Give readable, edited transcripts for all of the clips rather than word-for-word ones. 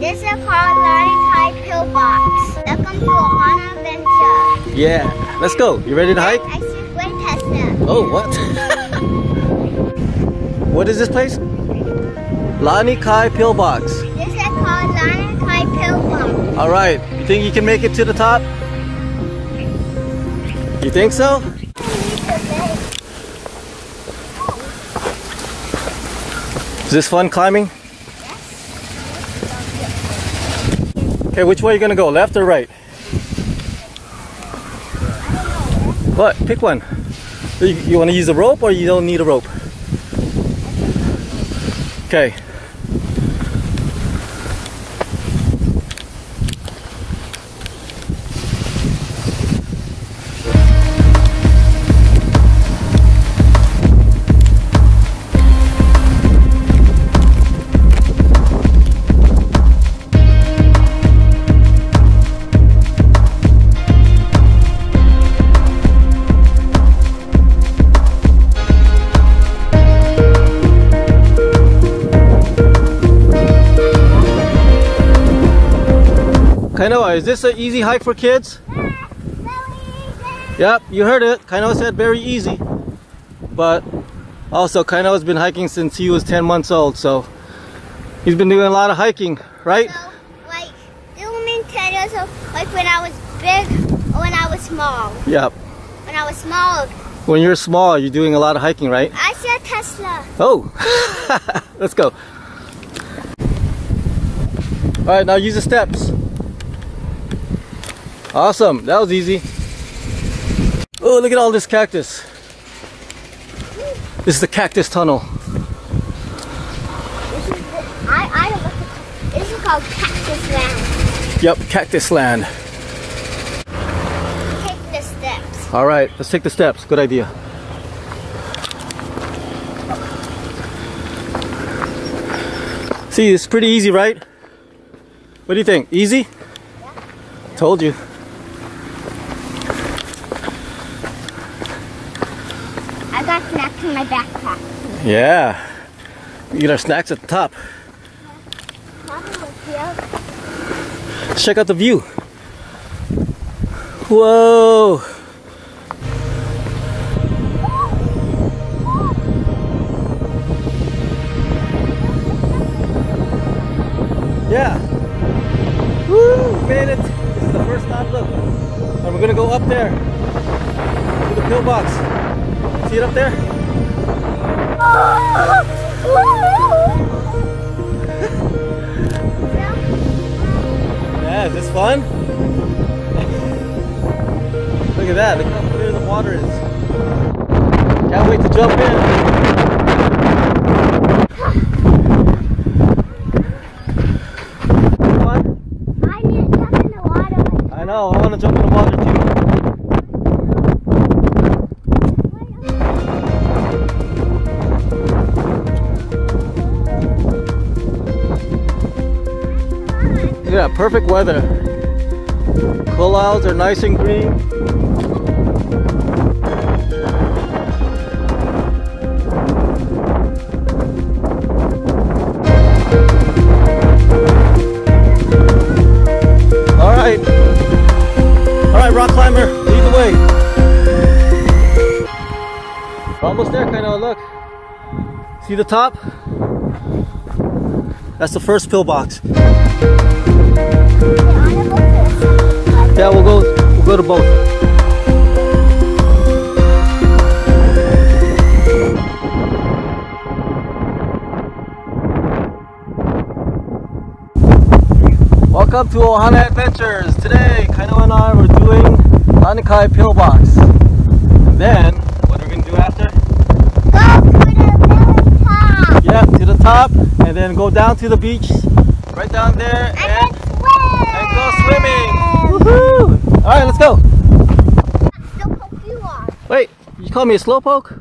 This is called Lanikai Pillbox. Welcome to Ohana Adventures. Yeah, let's go. You ready to hike? I should wear Tesla. Oh, what? What is this place? Lanikai Pillbox. This is called Lanikai Pillbox. All right. You think you can make it to the top? You think so? Is this fun climbing? Yes. Okay, which way are you gonna go? Left or right? What? Pick one. You wanna use a rope or you don't need a rope? Okay. Kainoa, is this an easy hike for kids? Yes, very easy. Yep, you heard it. Kainoa said very easy. But also, Kainoa's been hiking since he was 10 months old, so he's been doing a lot of hiking, right? So, like, doing 10 years old, like when I was big or when I was small. Yep. When I was small. When you're small, you're doing a lot of hiking, right? I see a Tesla. Oh, let's go. Alright, now use the steps. Awesome, that was easy. Oh, look at all this cactus. This is the cactus tunnel. This is called Cactus Land. Yep, Cactus Land. Take the steps. All right, let's take the steps. Good idea. See, it's pretty easy, right? What do you think? Easy? Yeah. Told you. I got snacks in my backpack. Yeah. We get our snacks at the top. Let's check out the view. Whoa. Yeah. Woo, made it. This is the first stop, look. And we're gonna go up there to the pillbox. See it up there? Yeah, is this fun? Look at that, look how clear the water is. Can't wait to jump in. Fun? I need to jump in the water. I know, I want to jump in the water too. Yeah, perfect weather. Clouds are nice and green. Alright. Alright, rock climber, lead the way. We're almost there, Kainoa, look. See the top? That's the first pillbox. Yeah, we'll go to both. Welcome to Ohana Adventures. Today, Kainoa and I were doing Lanikai Pillbox. And then, what are we going to do after? Go to the top! Yeah, to the top, and then go down to the beach, right down there, and go swimming! Woohoo! Alright, let's go! Slowpoke you are! Wait, you call me a slowpoke?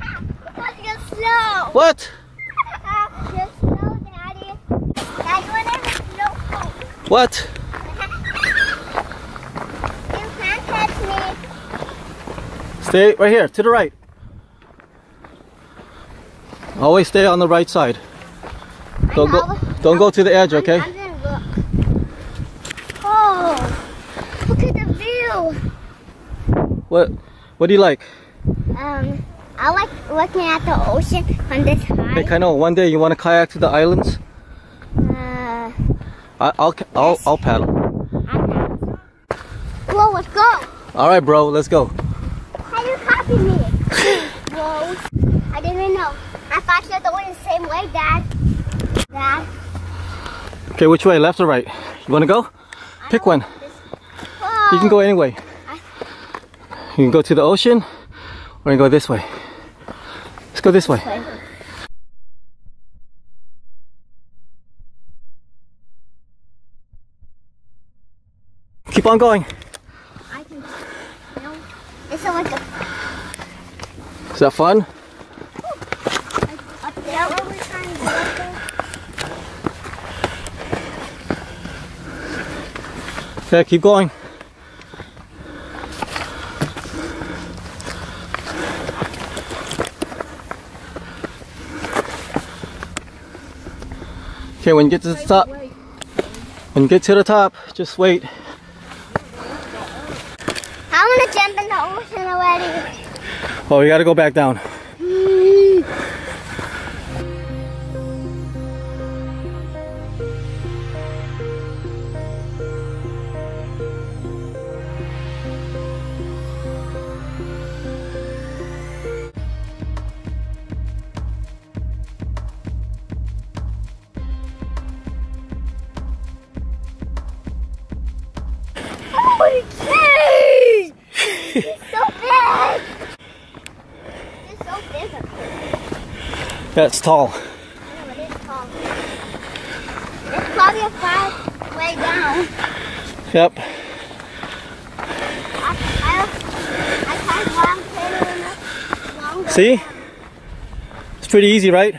Yeah, because you're slow! What? You're slow, Daddy. Daddy, you want to slowpoke. What? You can't catch me. Stay right here, to the right. Always stay on the right side. Don't go to the edge, okay? look. Oh, look at the view. What do you like? I like looking at the ocean from this high. Hey, Kainoa, one day you want to kayak to the islands? I'll paddle. Whoa, let's go. All right, bro, let's go. How do you copy me? Whoa, I didn't even know. I thought you were going the same way, Dad. Okay, which way, left or right? You want to go? Pick one. You can go any way. You can go to the ocean, or you can go this way. Let's go this way. Keep on going. I can, you know, it's so like a... Is that fun? Up there, what we're trying to get up there. Okay, keep going. Okay, when you get to the top, just wait. I want to jump in the ocean already. Oh, we got to go back down. That's tall. I know, it is tall. It's probably a far way down. Yep. I can't long. See? Down. It's pretty easy, right?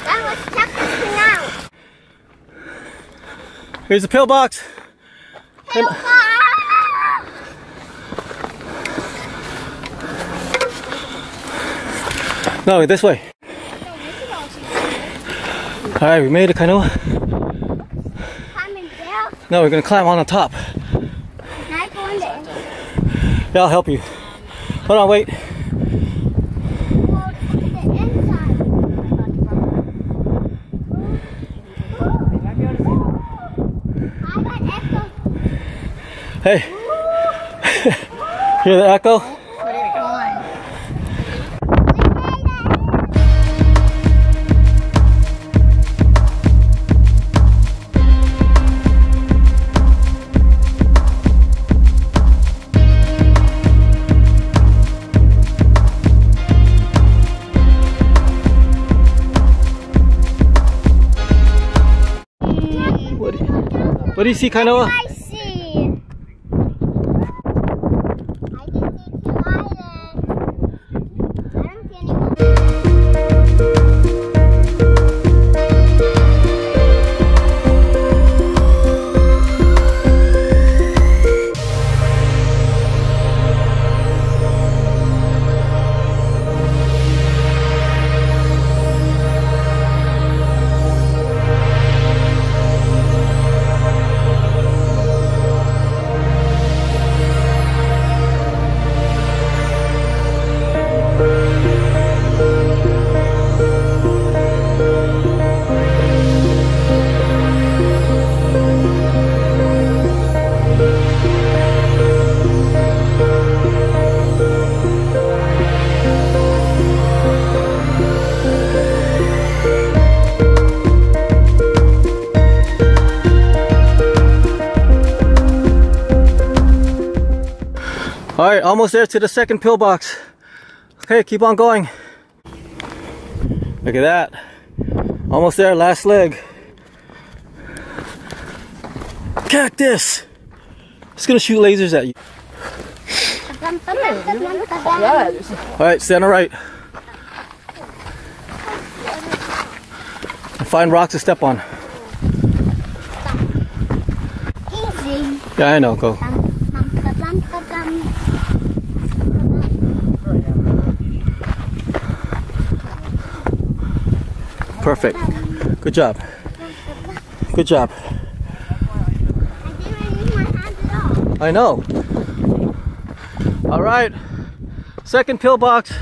Now let's check this thing out. Here's the pillbox. Pillbox. No, this way. Alright, we made it, Kainoa. Climbing down? No, we're gonna climb on the top. Can I go in there? Yeah, I'll help you. Hold on, wait. Whoa, look at the inside. I got echo. Hey. Hear the echo? What do you see, Kainoa? I see. I can see two islands. I don't see Alright, almost there to the second pillbox. Okay, keep on going. Look at that. Almost there, last leg. Cactus! It's gonna shoot lasers at you. Alright, stand right. And find rocks to step on. Easy. Yeah, I know, go. Perfect. Good job. Good job. I didn't use my hands at all. I know. All right. Second pillbox.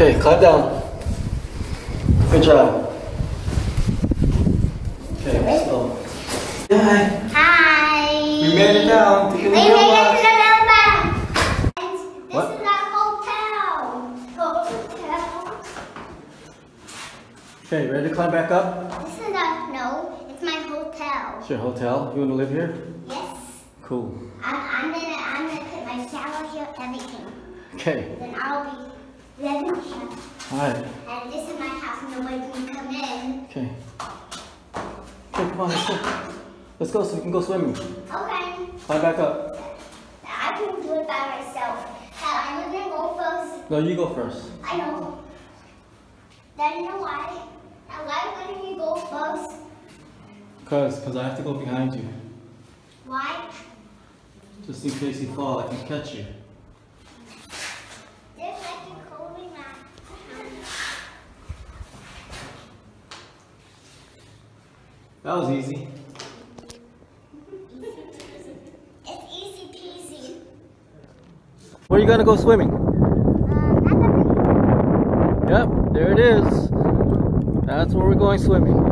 Okay, climb down. Good job. Okay, so. Hi. Hi. We made it down. We made it to the back. This is our hotel. Hotel. Okay, ready to climb back up? This is our, no, it's my hotel. It's your hotel? You want to live here? Yes. Cool. I'm gonna put my shower here, everything. Okay. Then I'll be. Alright. And this is my house, and the way we come in. Okay. Okay, come on, let's go. Let's go so we can go swimming. Okay. Climb back up. I can do it by myself. I'm gonna go first. No, you go first. I know. Then you know why? Now why wouldn't you go first? Because I have to go behind you. Why? Just in case you fall, I can catch you. That was easy. It's easy peasy. Where are you gonna go swimming? Yep, there it is. That's where we're going swimming.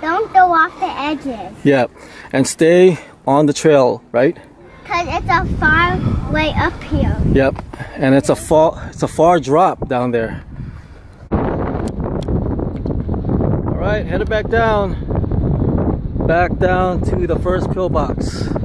Don't go off the edges. Yep, and stay on the trail, right? Cause it's a far way up here. Yep, and it's a far drop down there. All right, headed back down to the first pillbox.